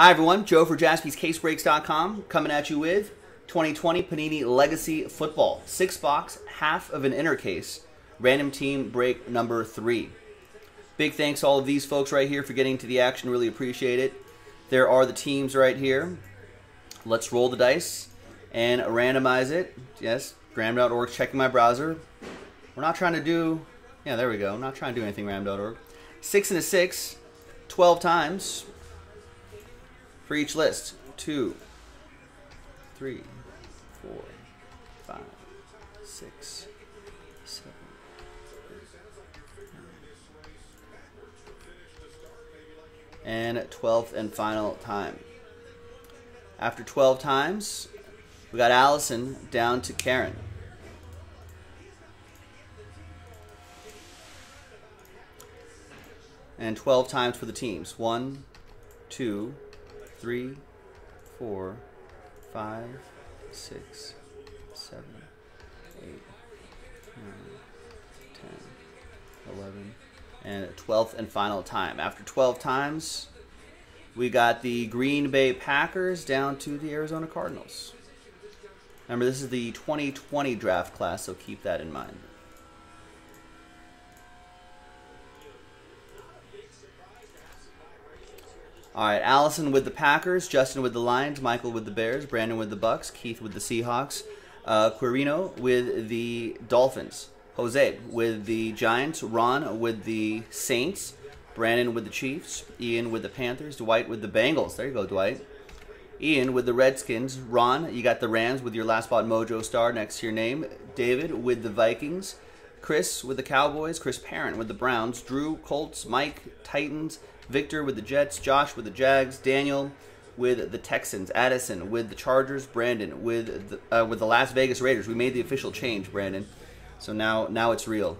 Hi everyone, Joe for JaspysCaseBreaks.com coming at you with 2020 Panini Legacy Football. 6 box, half of an inner case, random team break number 3. Big thanks to all of these folks right here for getting to the action, really appreciate it. There are the teams right here. Let's roll the dice and randomize it. Yes, random.org, checking my browser. We're not trying to do, yeah, there we go. I'm not trying to do anything random.org. 6 and a 6, 12 times. For each list, 2, 3, 4, 5, 6, 7, 9. And 12th and final time. After 12 times, we got Allison down to Karen. And 12 times for the teams, 1, 2, 3, 4, 5, 6, 7, 8, 9, 10, 11, and 12th and final time. After 12 times, we got the Green Bay Packers down to the Arizona Cardinals. Remember, this is the 2020 draft class, so keep that in mind. All right, Allison with the Packers, Justin with the Lions, Michael with the Bears, Brandon with the Bucks, Keith with the Seahawks, Quirino with the Dolphins, Jose with the Giants, Ron with the Saints, Brandon with the Chiefs, Ian with the Panthers, Dwight with the Bengals. There you go, Dwight. Ian with the Redskins, Ron, you got the Rams with your last spot mojo star next to your name, David with the Vikings, Chris with the Cowboys, Chris Parent with the Browns, Drew, Colts, Mike, Titans, Victor with the Jets, Josh with the Jags, Daniel with the Texans, Addison with the Chargers, Brandon with the Las Vegas Raiders. We made the official change, Brandon. So now it's real.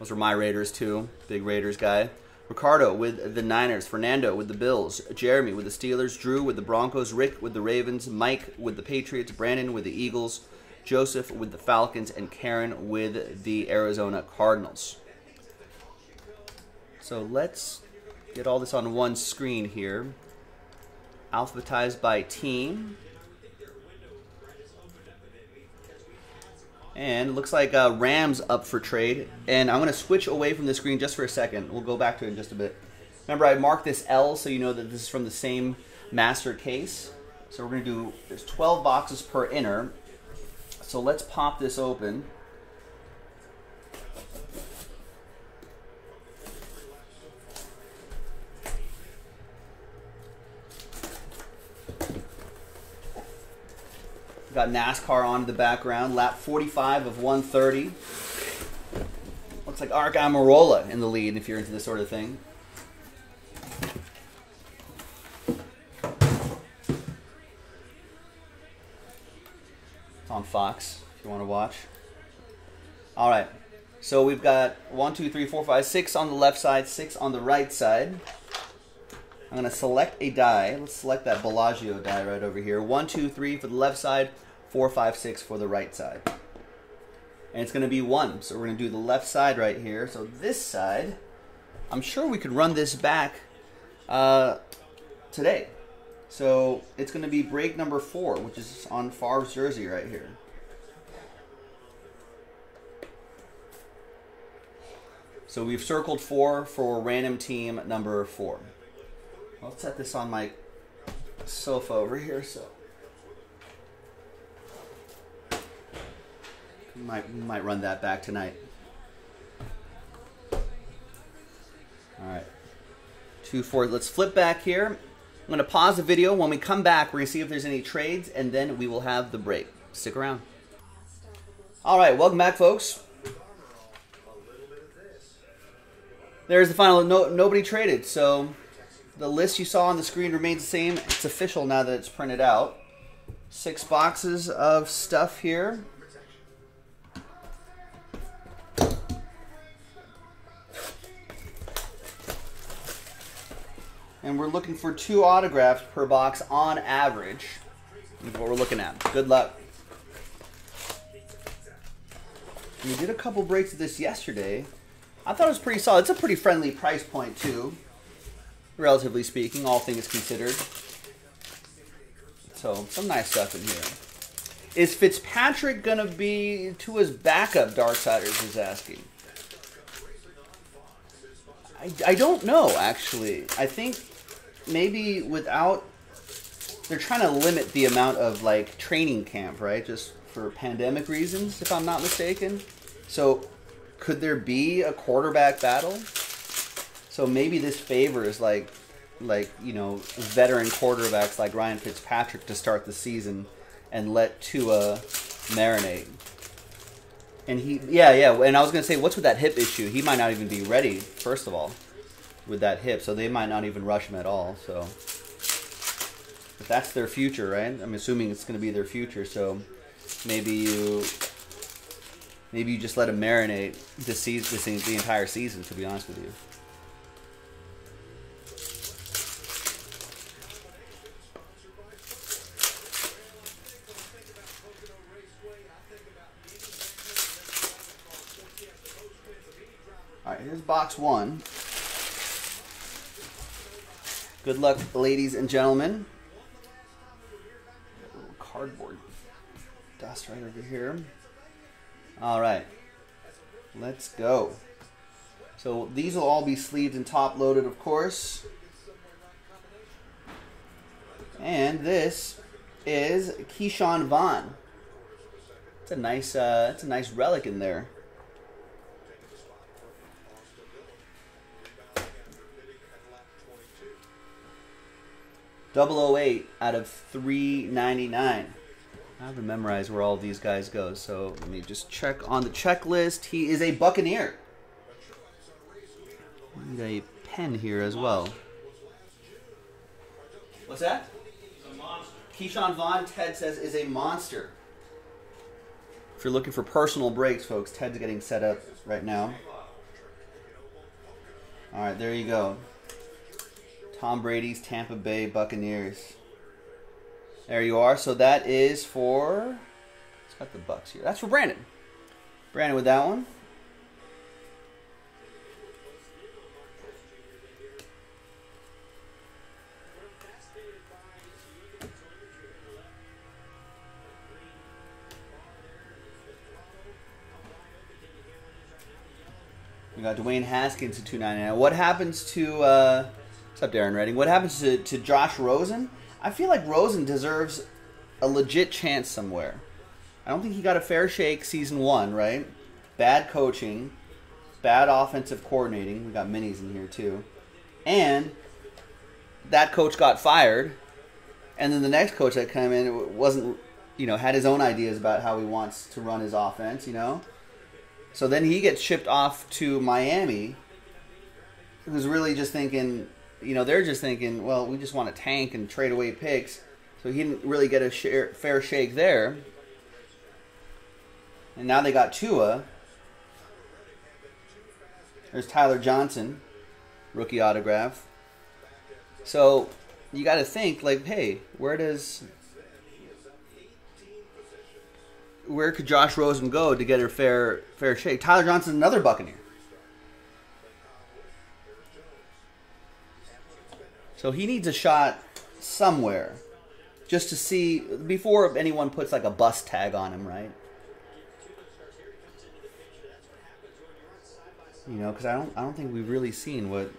Those were my Raiders too, big Raiders guy. Ricardo with the Niners, Fernando with the Bills, Jeremy with the Steelers, Drew with the Broncos, Rick with the Ravens, Mike with the Patriots, Brandon with the Eagles, Joseph with the Falcons, and Karen with the Arizona Cardinals. So let's get all this on one screen here, alphabetized by team, and it looks like Rams up for trade. And I'm going to switch away from the screen just for a second. We'll go back to it in just a bit. Remember, I marked this L so you know that this is from the same master case. So we're going to do, there's 12 boxes per inner. So let's pop this open. Got NASCAR on in the background. Lap 45 of 130. Looks like Arc Amarola in the lead if you're into this sort of thing. It's on Fox if you want to watch. All right. So we've got 1, 2, 3, 4, 5, 6 on the left side, 6 on the right side. I'm going to select a die. Let's select that Bellagio die right over here. 1, 2, 3 for the left side. 4, 5, 6 for the right side. And it's going to be 1. So we're going to do the left side right here. So this side, I'm sure we could run this back today. So it's going to be break number 4, which is on Favre's jersey right here. So we've circled 4 for random team number 4. I'll set this on my sofa over here so might run that back tonight. All right, 2, 4. Let's flip back here. I'm going to pause the video. When we come back, we're going to see if there's any trades, and then we will have the break. Stick around. All right, welcome back, folks. There's the final. No, nobody traded, so. The list you saw on the screen remains the same. It's official now that it's printed out. 6 boxes of stuff here. And we're looking for 2 autographs per box on average. That's what we're looking at. Good luck. We did a couple breaks of this yesterday. I thought it was pretty solid. It's a pretty friendly price point, too. relatively speaking, all things considered. So, some nice stuff in here. Is Fitzpatrick going to be Tua's backup, Darksiders is asking? I don't know, actually. I think maybe without... They're trying to limit the amount of, like, training camp, right? Just for pandemic reasons, if I'm not mistaken. So, could there be a quarterback battle? So maybe this favors, like you know, veteran quarterbacks like Ryan Fitzpatrick to start the season and let Tua marinate. And he, yeah. And I was going to say, what's with that hip issue? He might not even be ready, first of all, with that hip. So they might not even rush him at all. So but that's their future, right? I'm assuming it's going to be their future. So maybe you just let him marinate this season, the entire season, to be honest with you. Here's box one. Good luck, ladies and gentlemen. A little cardboard dust right over here. All right, let's go. So these will all be sleeved and top loaded, of course. And this is Keyshawn Vaughn. It's a nice relic in there. .008 out of 399. I haven't memorized where all these guys go, so let me just check on the checklist. He is a Buccaneer. I need a pen here as well. What's that? Keyshawn Vaughn, Ted says, is a monster. If you're looking for personal breaks, folks, Ted's getting set up right now. All right, there you go. Tom Brady's Tampa Bay Buccaneers. There you are. So that is for... It's got the Bucs here. That's for Brandon. Brandon with that one. We got Dwayne Haskins at 299. What happens to... What's up, Darren Redding? What happens to Josh Rosen? I feel like Rosen deserves a legit chance somewhere. I don't think he got a fair shake season one, right? Bad coaching, bad offensive coordinating. We got minis in here, too. And that coach got fired. And then the next coach that came in wasn't, you know, had his own ideas about how he wants to run his offense, you know? So then he gets shipped off to Miami, who's really just thinking... You know, they're just thinking, well, we just want to tank and trade away picks. So he didn't really get a fair shake there. And now they got Tua. There's Tyler Johnson, rookie autograph. So you got to think, like, hey, where could Josh Rosen go to get a fair shake? Tyler Johnson's another Buccaneer. So he needs a shot somewhere just to see before anyone puts like a bus tag on him, right? You know, because I don't think we've really seen what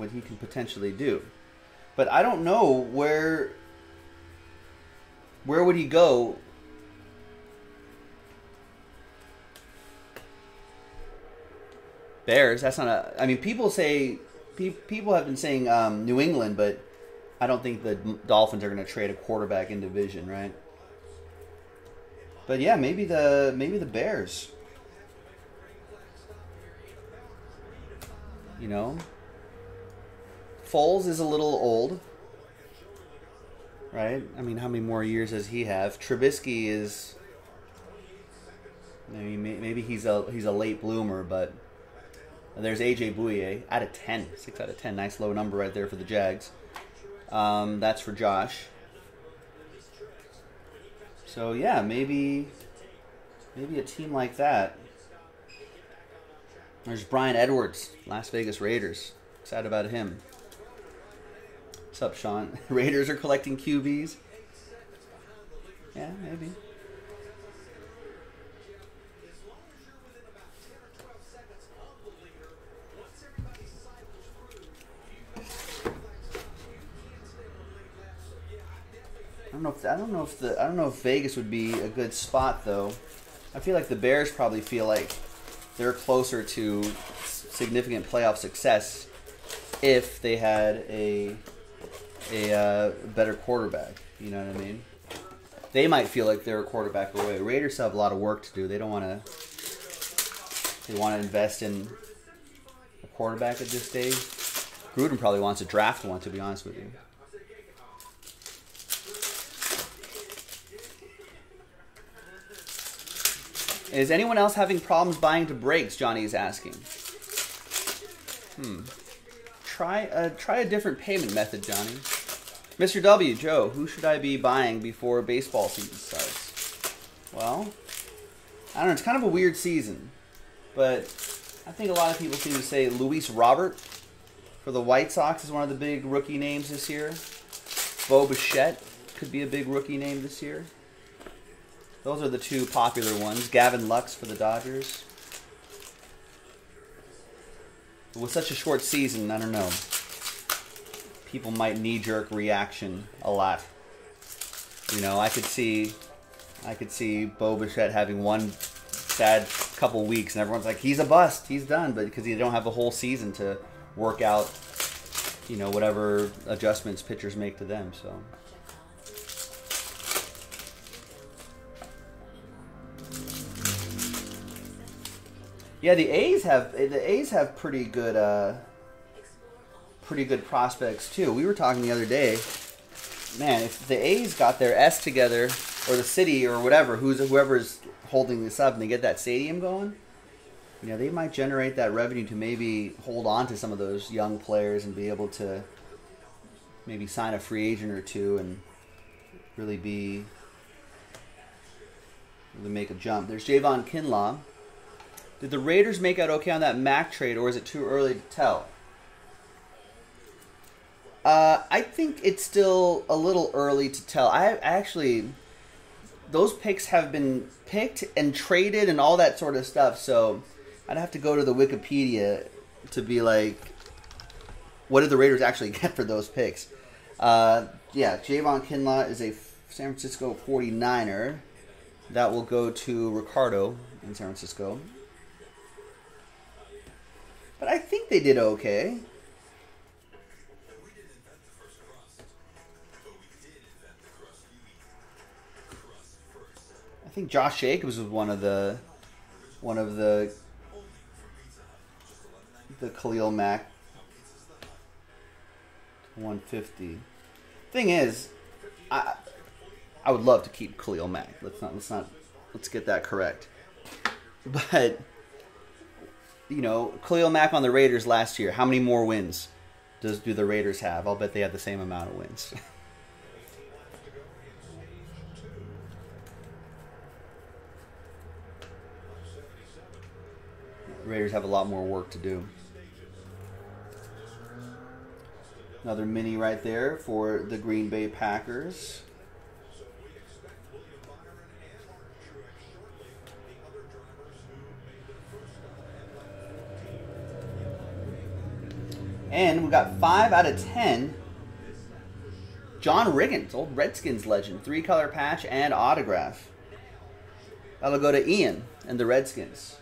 he can potentially do. But I don't know where would he go? Bears, that's not a... I mean, people say... People have been saying New England, but I don't think the Dolphins are going to trade a quarterback in division, right? But yeah, maybe the Bears. You know, Foles is a little old, right? I mean, how many more years does he have? Trubisky is... I mean, maybe he's a late bloomer, but. There's A.J. Bouye, out of 10. 6 out of 10. Nice low number right there for the Jags. That's for Josh. So, yeah, maybe a team like that. There's Brian Edwards, Las Vegas Raiders. Excited about him. What's up, Sean? Raiders are collecting QBs. Yeah, maybe. I don't know if Vegas would be a good spot though. I feel like the Bears probably feel like they're closer to significant playoff success if they had a better quarterback. You know what I mean? They might feel like they're a quarterback away. Raiders have a lot of work to do. They don't want to. They want to invest in a quarterback at this stage. Gruden probably wants to draft one, to be honest with you. Is anyone else having problems buying to breaks? Johnny is asking. Try a different payment method, Johnny. Mr. W, Joe, who should I be buying before baseball season starts? Well, I don't know. It's kind of a weird season, but I think a lot of people seem to say Luis Robert for the White Sox is one of the big rookie names this year. Bo Bichette could be a big rookie name this year. Those are the two popular ones. Gavin Lux for the Dodgers. With such a short season, I don't know. People might knee-jerk reaction a lot. You know, I could see Bo Bichette having one sad couple weeks, and everyone's like, he's a bust, he's done, but because they don't have a whole season to work out, you know, whatever adjustments pitchers make to them. So. Yeah, the A's have pretty good prospects too. We were talking the other day, man. If the A's got their S together, or the city, or whatever, whoever's holding this up, and they get that stadium going, you know, they might generate that revenue to maybe hold on to some of those young players and be able to maybe sign a free agent or two and really make a jump. There's Javon Kinlaw. Did the Raiders make out okay on that Mack trade, or is it too early to tell? I think it's still a little early to tell. I actually, those picks have been picked and traded and all that sort of stuff, so I'd have to go to the Wikipedia to be like, what did the Raiders actually get for those picks? Yeah, Javon Kinlaw is a San Francisco 49er. That will go to Ricardo in San Francisco. But I think they did okay. I think Josh Jacobs was one of the Khalil Mack 150. Thing is, I would love to keep Khalil Mack. Let's get that correct. But you know, Khalil Mack on the Raiders last year. How many more wins do the Raiders have? I'll bet they have the same amount of wins. The Raiders have a lot more work to do. Another mini right there for the Green Bay Packers. And we got 5 out of 10. John Riggins, old Redskins legend. 3-color patch and autograph. That'll go to Ian and the Redskins.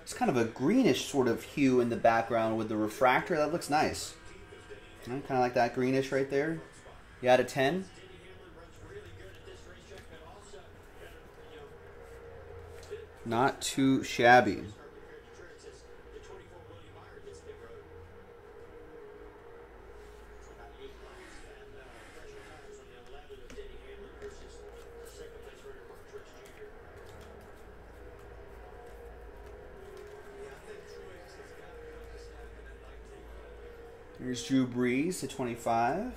It's kind of a greenish sort of hue in the background with the refractor. That looks nice. I kind of like that greenish right there. You out of 10. Not too shabby. Here's Drew Brees to 25.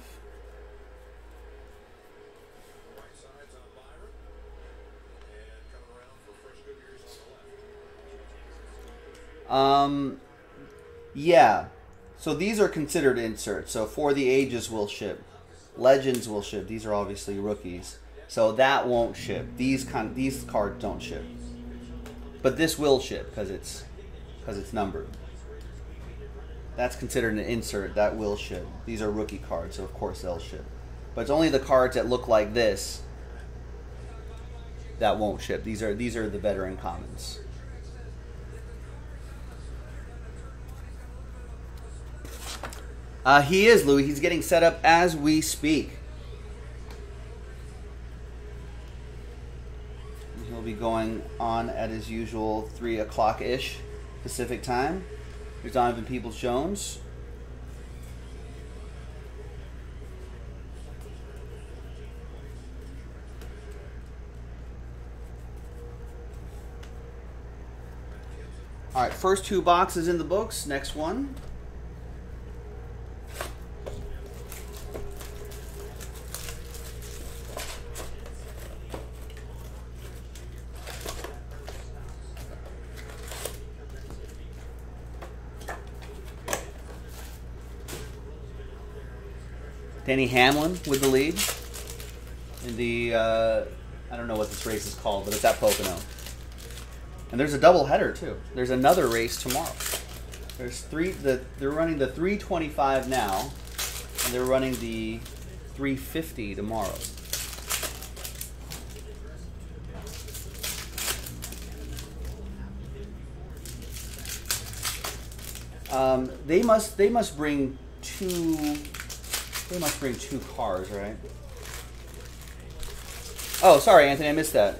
Yeah. So these are considered inserts. So For the Ages will ship. Legends will ship. These are obviously rookies. So that won't ship. These cards don't ship. But this will ship because it's numbered. That's considered an insert. That will ship. These are rookie cards, so of course they'll ship. But it's only the cards that look like this that won't ship. These are the veteran commons. He is, Louis. He's getting set up as we speak. He'll be going on at his usual 3 o'clock-ish Pacific time. There's Donovan Peoples-Jones. All right, first 2 boxes in the books. Next one. Danny Hamlin with the lead in the, I don't know what this race is called, but it's at Pocono. And there's a doubleheader, too. There's another race tomorrow. There's they're running the 325 now, and they're running the 350 tomorrow. They must bring two cars, right? Oh, sorry, Anthony, I missed that.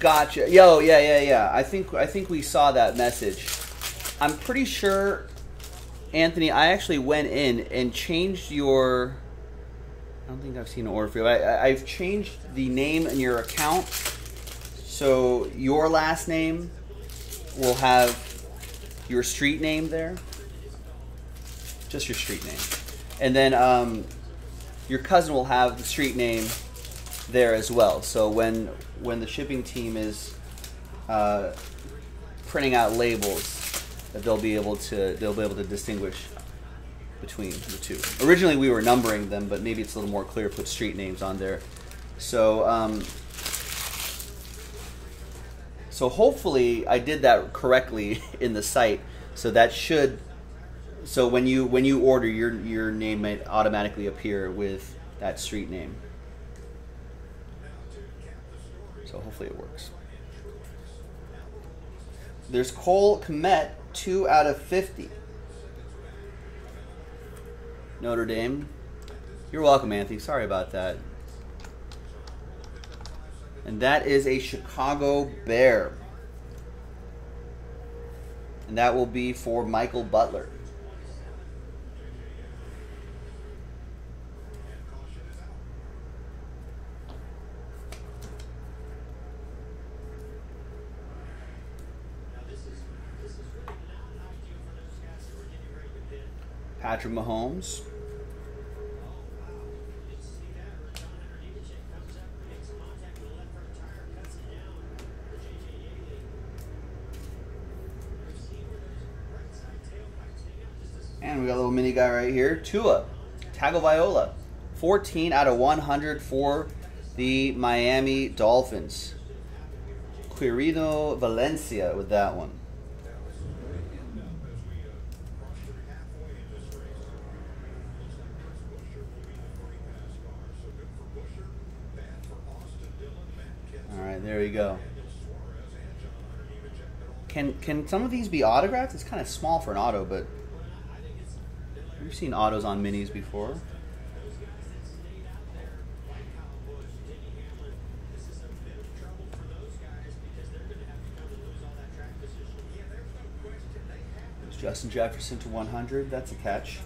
Gotcha. Yo, yeah. I think we saw that message. I'm pretty sure, Anthony, I actually went in and changed your... I don't think I've seen an order for you. I've changed the name in your account, so your last name will have... your street name there, just your street name, and then your cousin will have the street name there as well. So when the shipping team is printing out labels, that they'll be able to distinguish between the two. Originally we were numbering them, but maybe it's a little more clear to put street names on there. So. So hopefully I did that correctly in the site. So that should, so when you order, your name might automatically appear with that street name. So hopefully it works. There's Cole Kmet, 2/50. Notre Dame. You're welcome, Anthony. Sorry about that. And that is a Chicago Bear. And that will be for Michael Butler. Patrick Mahomes. And we got a little mini guy right here. Tua Tagovailoa, 14/100 for the Miami Dolphins. Quirino Valencia with that one. All right, there we go. Can some of these be autographed? It's kind of small for an auto, but... we've seen autos on minis before. There's Justin Jefferson 2/100. That's a catch.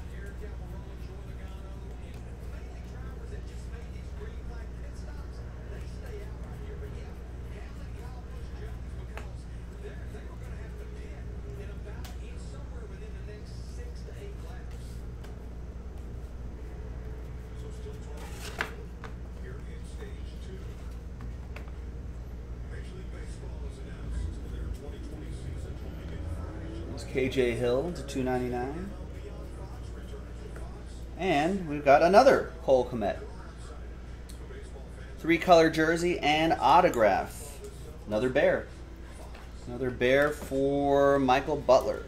K.J. Hill to 299. And we've got another Cole Kmet. Three-color jersey and autograph. Another bear. Another bear for Michael Butler.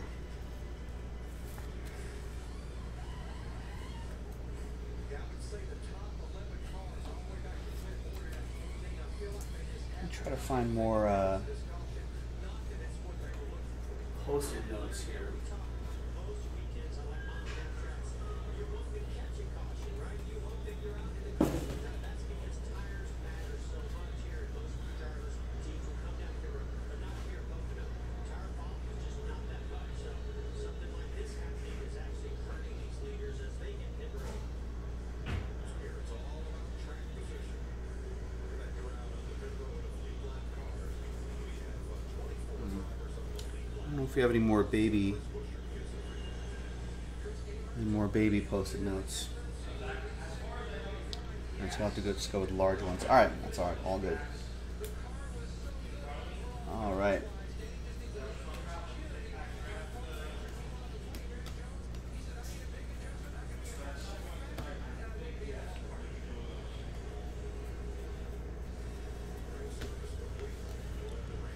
I'll try to find more post-it notes here. If we have any more baby post-it notes, so we'll have to go, just go with large ones. All right, that's all right, all good. All right.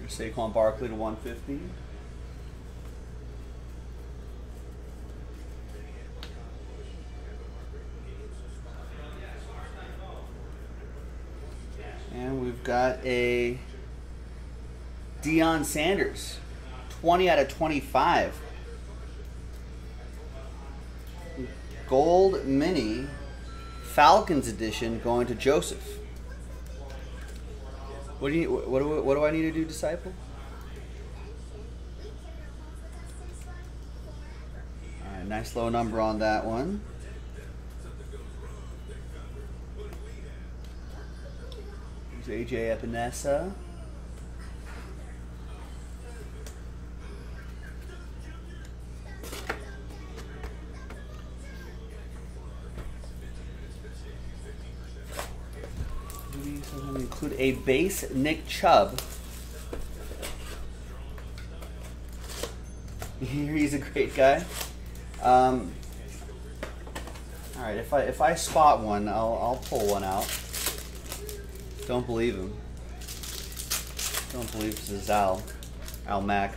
Saquon Barkley to 150. And we've got a Deion Sanders, 20 out of 25. Gold Mini, Falcons edition, going to Joseph. What do you? What do I need to do, Disciple? All right, nice low number on that one. AJ Epinesa. We include a base Nick Chubb. He's a great guy. All right, if I spot one, I'll pull one out. Don't believe him. Don't believe this is Al Mack.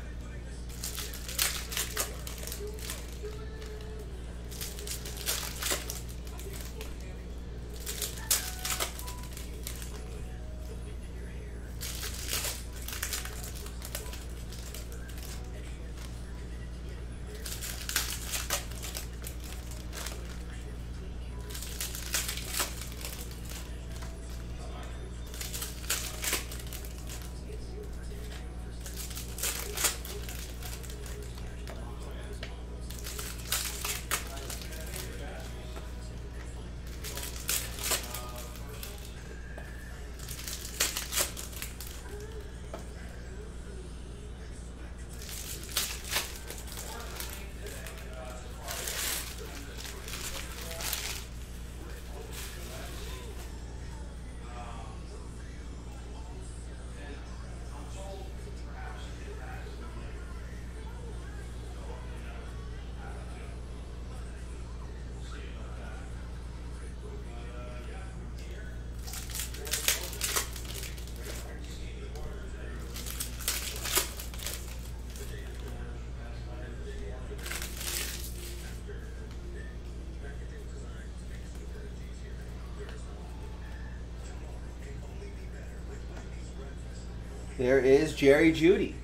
There is Jerry Jeudy,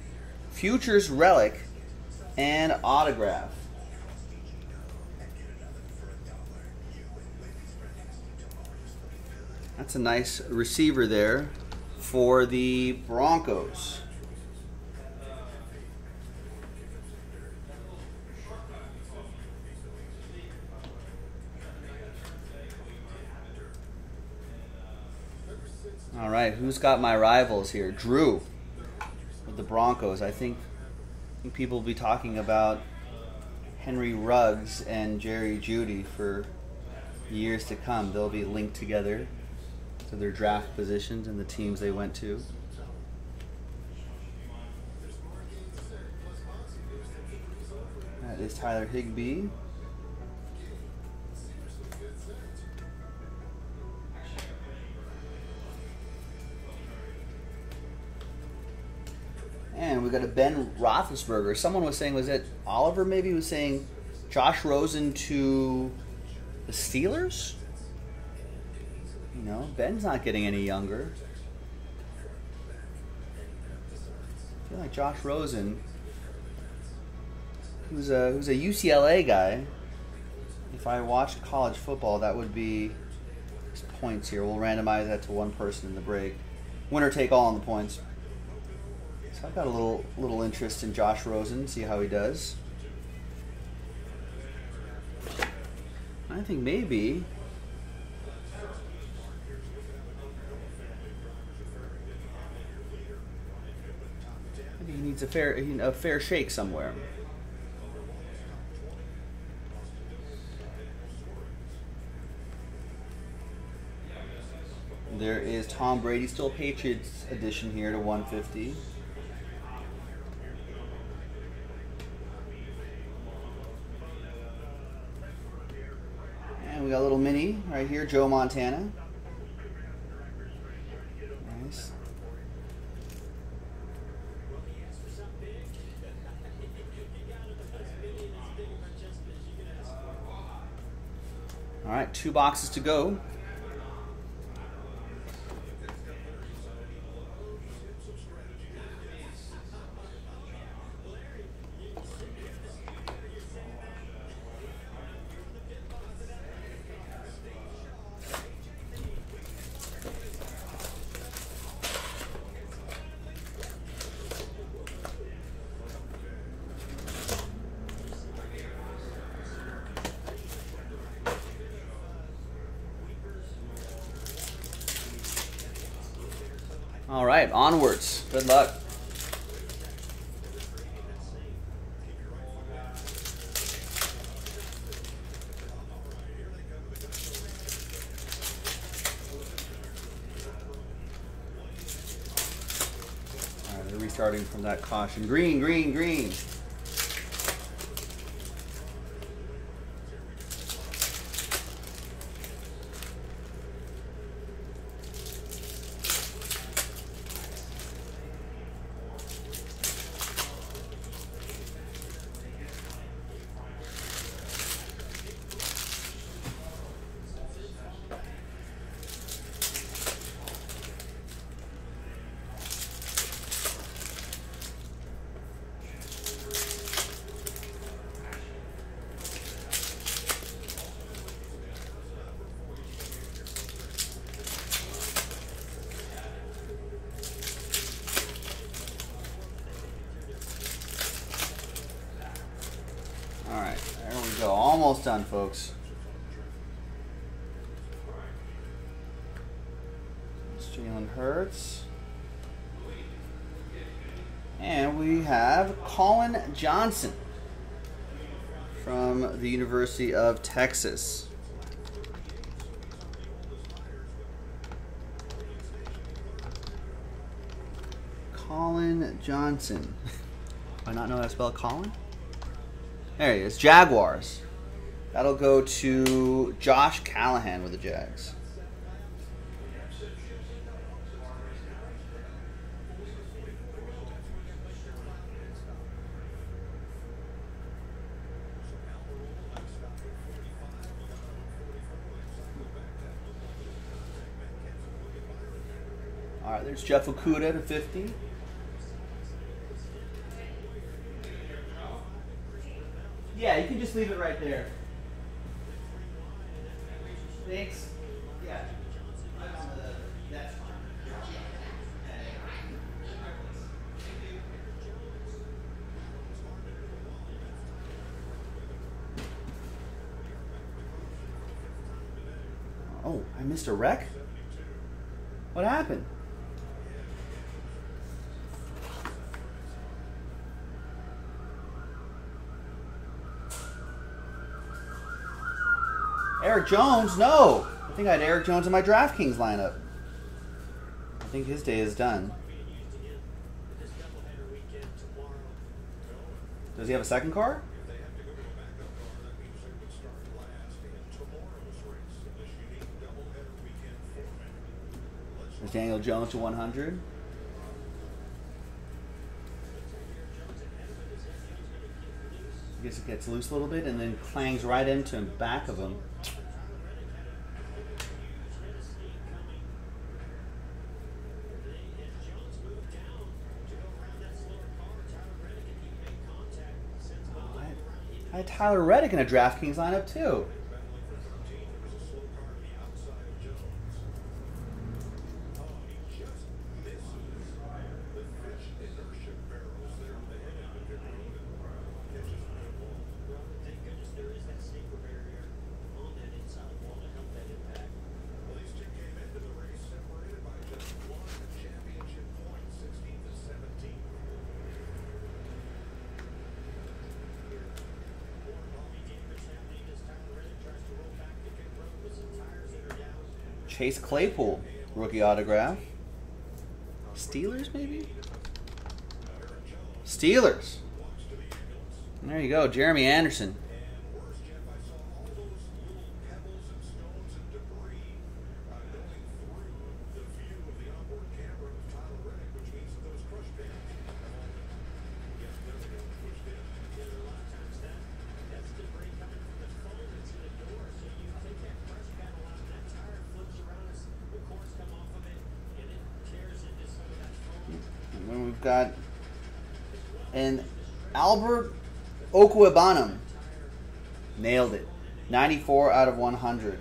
Futures Relic and Autograph. That's a nice receiver there for the Broncos. All right, who's got my rivals here? Drew with the Broncos. I think people will be talking about Henry Ruggs and Jerry Jeudy for years to come. They'll be linked together to their draft positions and the teams they went to. That is Tyler Higbee. And we got a Ben Roethlisberger. Someone was saying, was it Oliver maybe, was saying Josh Rosen to the Steelers? You know, Ben's not getting any younger. I feel like Josh Rosen, who's a UCLA guy, if I watched college football, that would be his points here. We'll randomize that to one person in the break. Winner take all on the points. So I've got a little interest in Josh Rosen, see how he does. I think maybe he needs a fair shake somewhere. There is Tom Brady, still Patriots edition here to 150. And we got a little mini right here, Joe Montana. Nice. All right, two boxes to go. All right, onwards. Good luck. All right, they're restarting from that caution. Green, green, green. Almost done, folks. Jalen Hurts. And we have Collin Johnson from the University of Texas. Collin Johnson. Do I not know how to spell Collin? There he is. Jaguars. That'll go to Josh Callahan with the Jags. All right, there's Jeff Okuda to 50. Yeah, you can just leave it right there. Thanks. Yeah. Oh, I missed a wreck? What happened? Eric Jones, no. I think I had Eric Jones in my DraftKings lineup. I think his day is done. Does he have a second car? There's Daniel Jones to 100. I guess it gets loose a little bit and then clangs right into the back of him. I had Tyler Reddick in a DraftKings lineup too. Chase Claypool, rookie autograph. Steelers, maybe? Steelers. And there you go, Jeremy Anderson. Got an Albert Okuabanam. Nailed it. 94 out of 100.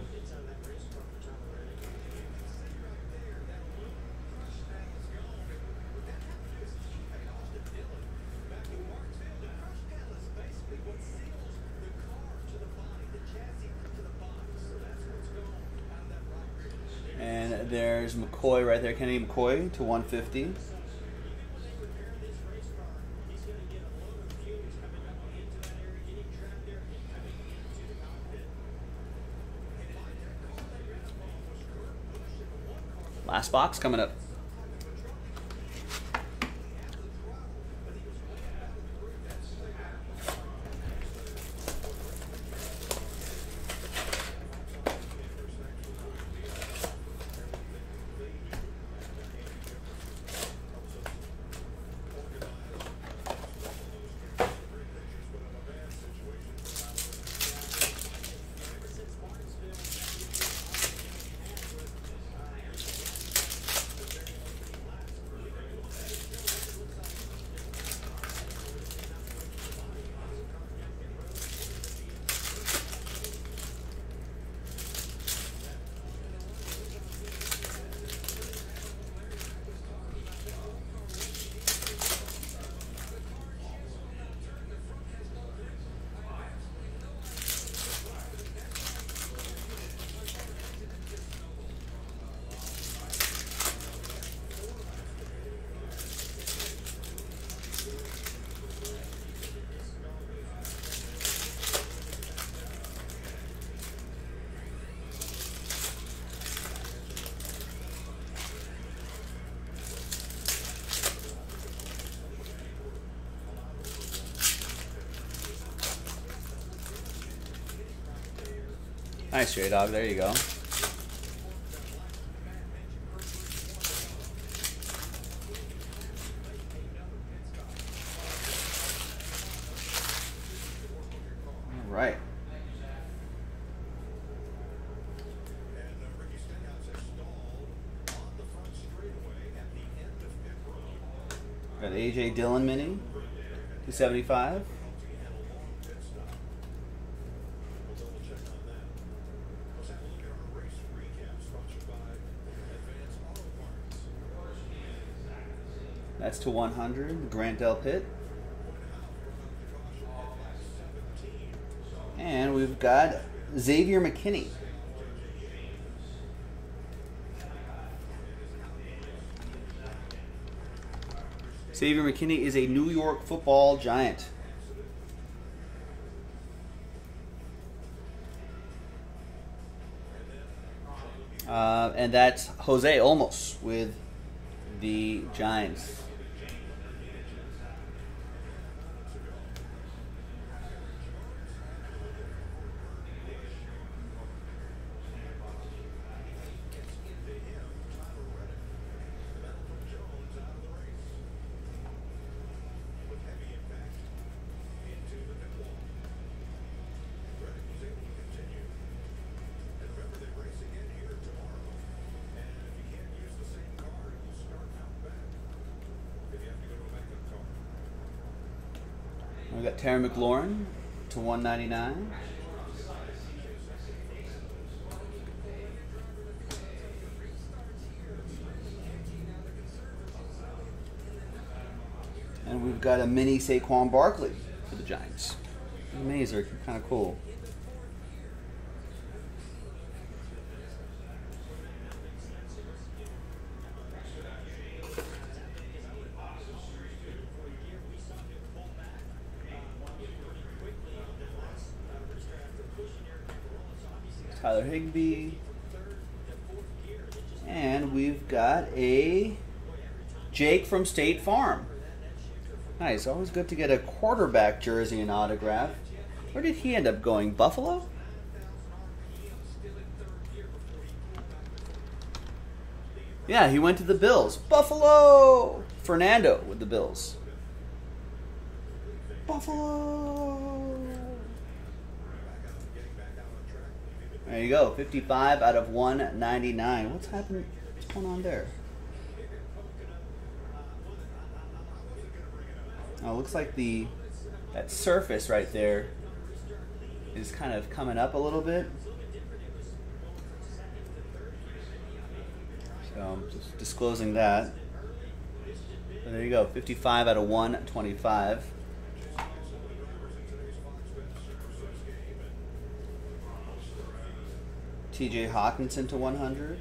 And there's McCoy right there. Kennedy McCoy to 150. Last box coming up. Nice, J-Dog. There you go. All right. Got A.J. Dillon mini, 275. That's to 100, Grant Delpit. And we've got Xavier McKinney. Xavier McKinney is a New York Football Giant. And that's Jose Olmos with the Giants. We've got Terry McLaurin to 199. And we've got a mini Saquon Barkley for the Giants. Minis are kind of cool. Tyler Higbee. And we've got a Jake from State Farm. Nice, always good to get a quarterback jersey and autograph. Where did he end up going? Buffalo? Yeah, he went to the Bills. Buffalo! Fernando with the Bills. Buffalo! There you go, 55 out of 199. What's happening? What's going on there? Oh, it looks like that surface right there is kind of coming up a little bit. So I'm just disclosing that. But there you go, 55 out of 125. TJ Hawkinson to 100.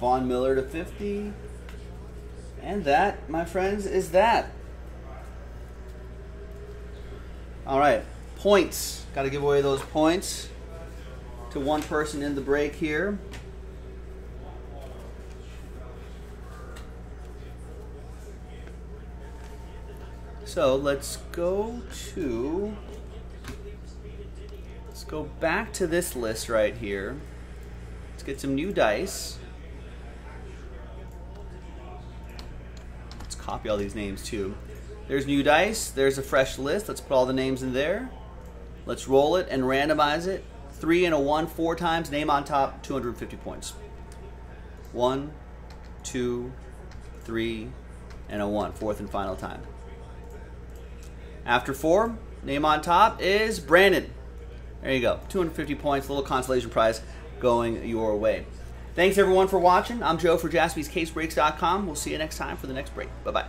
Von Miller to 50. And that, my friends, is that. All right, points. Got to give away those points to one person in the break here. So let's go back to this list right here. Let's get some new dice. Copy all these names too. There's new dice, there's a fresh list. Let's put all the names in there. Let's roll it and randomize it. 3 and a 1, 4 times, name on top, 250 points. 1, 2, 3, and a 1, fourth and final time. After 4, name on top is Brandon. There you go, 250 points, a little consolation prize going your way. Thanks, everyone, for watching. I'm Joe for JaspysCaseBreaks.com. We'll see you next time for the next break. Bye-bye.